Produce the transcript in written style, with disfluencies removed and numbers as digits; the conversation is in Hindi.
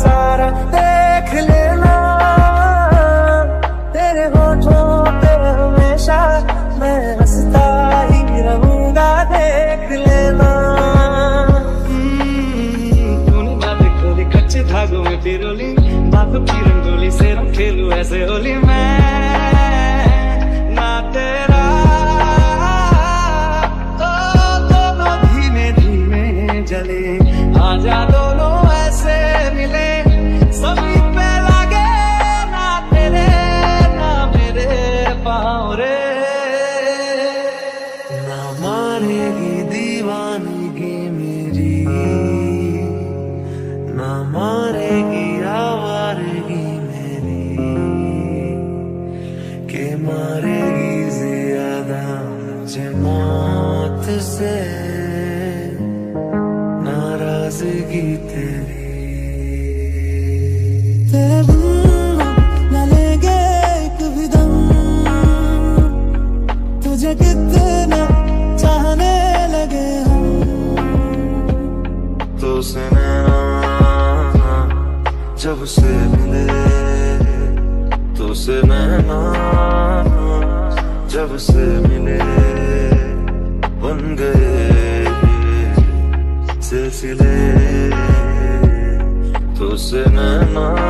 सारा देख लेना, तेरे होठों पे हमेशा मैं हंसता ही रहूंगा, देख लेना। तूने बातें खोली कच्चे धागों में पिरोली, बातों की रंगोली से रंग खेलूं ऐसे होली मैं ना तेरा। ओ दोनों धीमे धीमे जले, आजा दोनों ऐसे मिले, सभी पे लगे ना तेरे ना मेरे पाँव रे। ना मानेगी दीवानगी मेरी, ना मारेगी आवारगी मेरी, के मारेगी ज्यादा मुझे मौत से नाराजगी तेरी। जब से मिले तुझसे नैना, जब से मिले बन गए सिलसिले तुझसे नैना।